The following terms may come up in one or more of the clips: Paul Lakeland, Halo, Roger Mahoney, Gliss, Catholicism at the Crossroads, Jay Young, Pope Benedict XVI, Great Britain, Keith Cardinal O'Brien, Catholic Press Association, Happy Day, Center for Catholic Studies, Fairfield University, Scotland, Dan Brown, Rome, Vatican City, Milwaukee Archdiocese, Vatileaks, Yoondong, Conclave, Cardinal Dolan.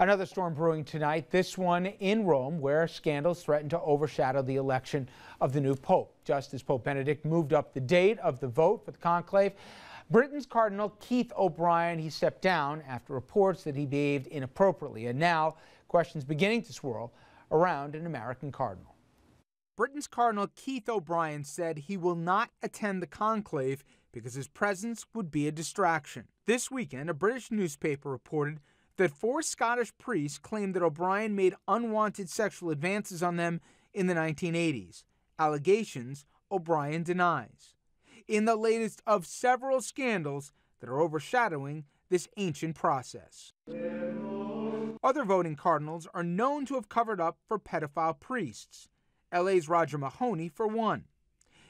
Another storm brewing tonight, this one in Rome, where scandals threaten to overshadow the election of the new pope. Just as Pope Benedict moved up the date of the vote for the conclave, Britain's Cardinal Keith O'Brien, he stepped down after reports that he behaved inappropriately. And now, questions beginning to swirl around an American cardinal. Britain's Cardinal Keith O'Brien said he will not attend the conclave because his presence would be a distraction. This weekend, a British newspaper reported that 4 Scottish priests claimed that O'Brien made unwanted sexual advances on them in the 1980s, allegations O'Brien denies, in the latest of several scandals that are overshadowing this ancient process. Other voting cardinals are known to have covered up for pedophile priests, LA's Roger Mahoney for one.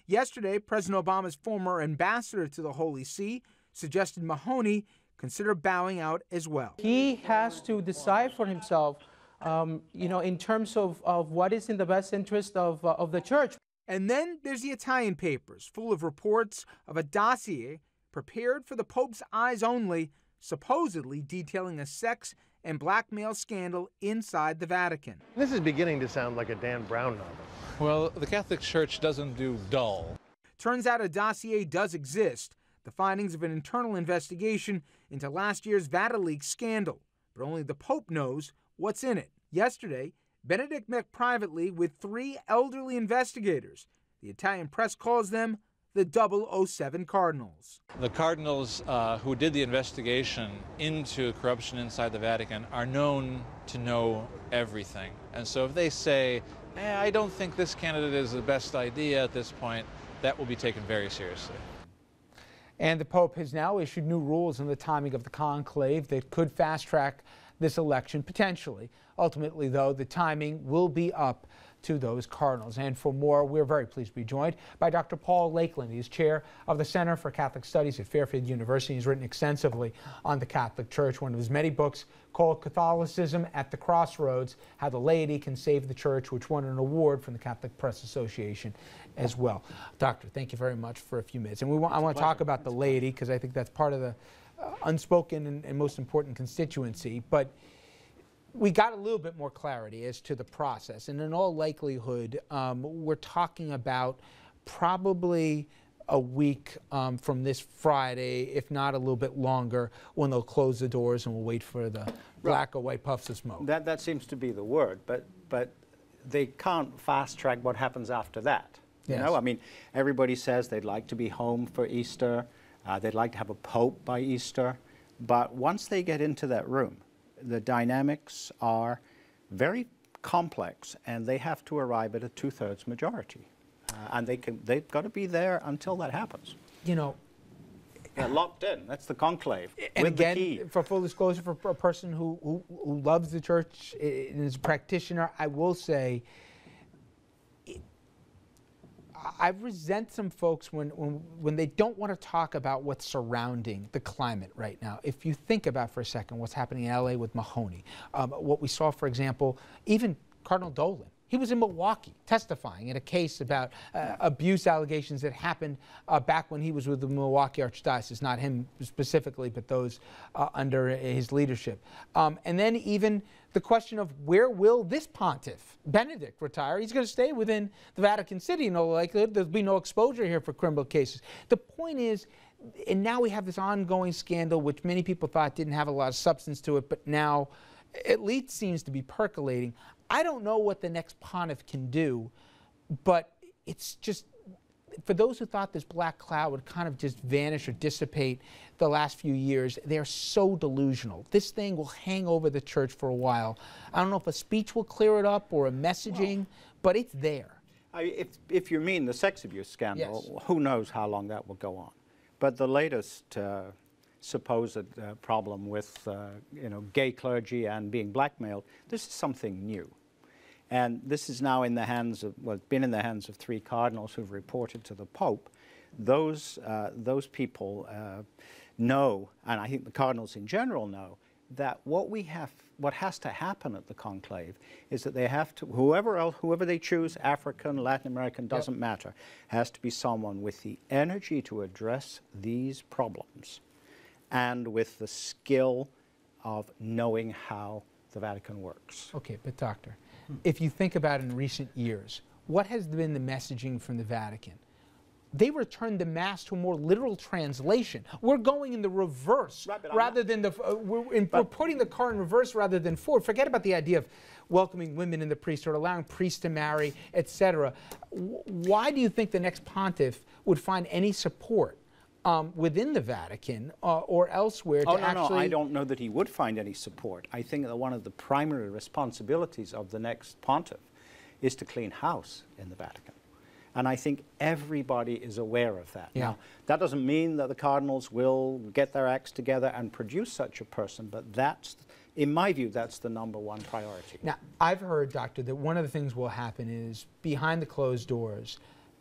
Yesterday, President Obama's former ambassador to the Holy See suggested Mahoney consider bowing out as well. He has to decide for himself, in terms of what is in the best interest of the church. And then there's the Italian papers, full of reports of a dossier prepared for the Pope's eyes only, supposedly detailing a sex and blackmail scandal inside the Vatican. This is beginning to sound like a Dan Brown novel. Well, the Catholic Church doesn't do dull. Turns out a dossier does exist, the findings of an internal investigation into last year's Vatileaks scandal, but only the Pope knows what's in it. Yesterday, Benedict met privately with 3 elderly investigators. The Italian press calls them the 007 cardinals. The cardinals who did the investigation into corruption inside the Vatican are known to know everything. And so if they say, I don't think this candidate is the best idea at this point, that will be taken very seriously. And the Pope has now issued new rules on the timing of the conclave that could fast-track this election, potentially. Ultimately, though, the timing will be up to those cardinals. And for more, we're very pleased to be joined by Dr. Paul Lakeland. He's chair of the Center for Catholic Studies at Fairfield University. He's written extensively on the Catholic Church. One of his many books called Catholicism at the Crossroads, How the Laity Can Save the Church, which won an award from the Catholic Press Association as well. Doctor, thank you very much for a few minutes. And I want to talk about the laity, because I think that's part of the unspoken and most important constituency. But we got a little bit more clarity as to the process, and in all likelihood, we're talking about probably a week from this Friday, if not a little bit longer, when they'll close the doors and we'll wait for the black or white puffs of smoke. That seems to be the word, but they can't fast track what happens after that. Yes. You know, I mean, everybody says they'd like to be home for Easter. They'd like to have a pope by Easter, but once they get into that room, the dynamics are very complex, and they have to arrive at a 2/3 majority, and they've got to be there until that happens. You know, they're locked in. That's the conclave. And again, for full disclosure, for a person who loves the church and is a practitioner, I will say, I resent some folks when they don't want to talk about what's surrounding the climate right now. If you think about for a second what's happening in L.A. with Mahoney, what we saw, for example, even Cardinal Dolan. He was in Milwaukee testifying in a case about abuse allegations that happened back when he was with the Milwaukee Archdiocese, not him specifically, but those under his leadership. And then even the question of where will this pontiff, Benedict, retire? He's going to stay within the Vatican City in all likelihood. There'll be no exposure here for criminal cases. The point is, and now we have this ongoing scandal, which many people thought didn't have a lot of substance to it, but now at least seems to be percolating. I don't know what the next pontiff can do, but it's just, for those who thought this black cloud would kind of just vanish or dissipate the last few years, they're so delusional. This thing will hang over the church for a while. I don't know if a speech will clear it up or a messaging, but it's there. If you mean the sex abuse scandal, yes, who knows how long that will go on. But the latest supposed problem with gay clergy and being blackmailed, this is something new. And this is now in the hands of, well, it's been in the hands of 3 cardinals who've reported to the Pope. Those people know, and I think the cardinals in general know, that what has to happen at the conclave is that they have to, whoever they choose, African, Latin American, doesn't matter, has to be someone with the energy to address these problems, and with the skill of knowing how the Vatican works. Okay, but Doctor, if you think about in recent years, what has been the messaging from the Vatican? They returned the Mass to a more literal translation. We're going in the reverse, right, rather than the, we're putting the car in reverse rather than forward. Forget about the idea of welcoming women in the priesthood, allowing priests to marry, etc. Why do you think the next pontiff would find any support within the Vatican or elsewhere? Oh, no, I don't know that he would find any support. I think that one of the primary responsibilities of the next pontiff is to clean house in the Vatican. And I think everybody is aware of that. Yeah. Now, that doesn't mean that the cardinals will get their acts together and produce such a person, but that's, in my view, that's the #1 priority. Now, I've heard, Doctor, that one of the things will happen is, behind the closed doors,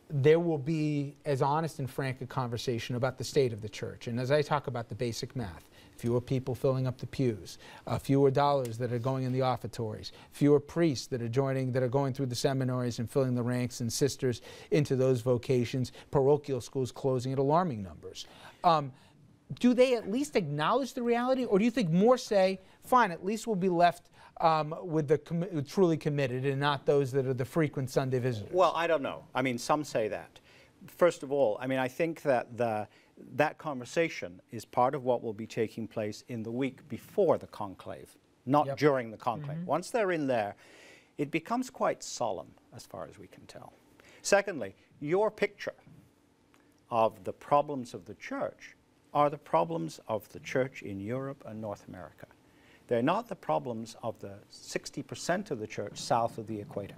there will be as honest and frank a conversation about the state of the church. And as I talk about the basic math, fewer people filling up the pews, fewer dollars that are going in the offertories, fewer priests that are joining, that are going through the seminaries and filling the ranks, and sisters into those vocations, parochial schools closing at alarming numbers. Do they at least acknowledge the reality, or do you think more say, fine, at least we'll be left with the truly committed and not those that are the frequent Sunday visitors? Well, I don't know. I mean, some say that. First of all, I mean, I think that that conversation is part of what will be taking place in the week before the conclave, not during the conclave. Mm-hmm. Once they're in there, it becomes quite solemn, as far as we can tell. Secondly, your picture of the problems of the church are the problems of the church in Europe and North America. They're not the problems of the 60% of the church south of the equator.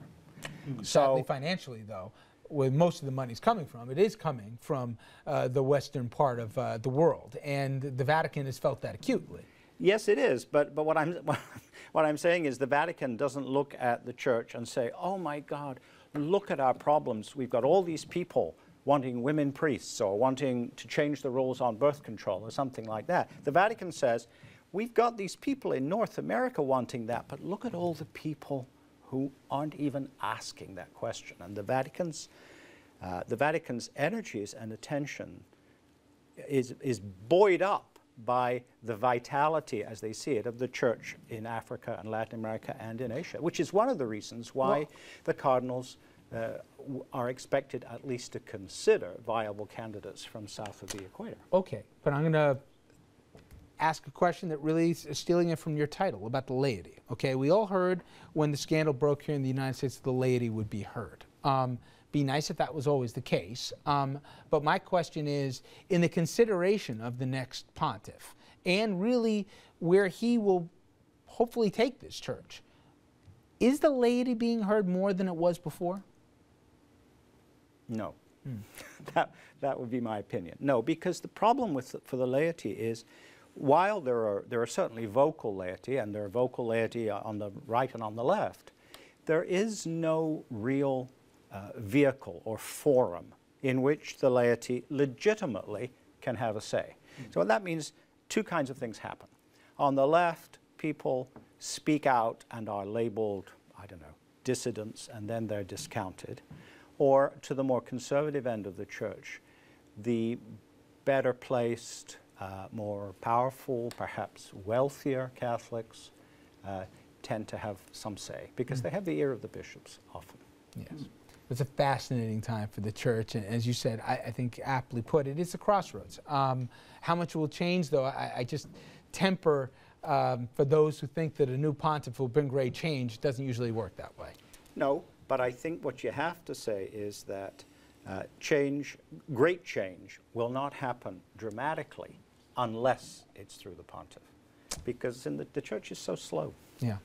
Mm-hmm. Sadly, financially, though, where most of the money's coming from, it is coming from the western part of the world, and the Vatican has felt that acutely. Yes, it is, but what I'm saying is the Vatican doesn't look at the church and say, oh my God, look at our problems. We've got all these people wanting women priests or wanting to change the rules on birth control or something like that. The Vatican says, we've got these people in North America wanting that, but look at all the people who aren't even asking that question. And the Vatican's energies and attention is buoyed up by the vitality, as they see it, of the church in Africa and Latin America and in Asia, which is one of the reasons why the cardinals are expected at least to consider viable candidates from south of the equator. Okay, but I'm going to ask a question that really is stealing it from your title about the laity. Okay, we all heard when the scandal broke here in the United States, the laity would be heard. Be nice if that was always the case. But my question is, in the consideration of the next pontiff, and really where he will hopefully take this church, is the laity being heard more than it was before? No. That would be my opinion. No, because the problem with for the laity is, while there are certainly vocal laity, and there are vocal laity on the right and on the left, there is no real vehicle or forum in which the laity legitimately can have a say. Mm-hmm. So that means two kinds of things happen. On the left, people speak out and are labeled, I don't know, dissidents, and then they're discounted. Or to the more conservative end of the church, the better placed, more powerful, perhaps wealthier Catholics tend to have some say, because they have the ear of the bishops often. Yes. It's a fascinating time for the church, and as you said, I think aptly put, it is a crossroads. How much will change, though, I just temper for those who think that a new pontiff will bring great change. It doesn't usually work that way. No, but I think what you have to say is that change, great change, will not happen dramatically unless it's through the pontiff, because the church is so slow. Yeah,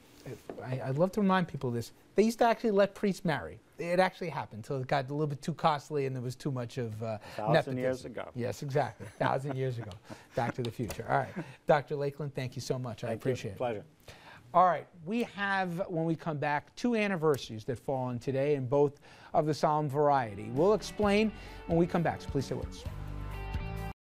I'd love to remind people of this. They used to actually let priests marry. It actually happened until it got a little bit too costly and there was too much of nepotism. 1,000 years ago. Yes, exactly. 1,000 years ago. Back to the future. All right, Dr. Lakeland, thank you so much. I appreciate it. Pleasure. All right, we have, when we come back, two anniversaries that fall on today, and both of the solemn variety. We'll explain when we come back, so please stay with us.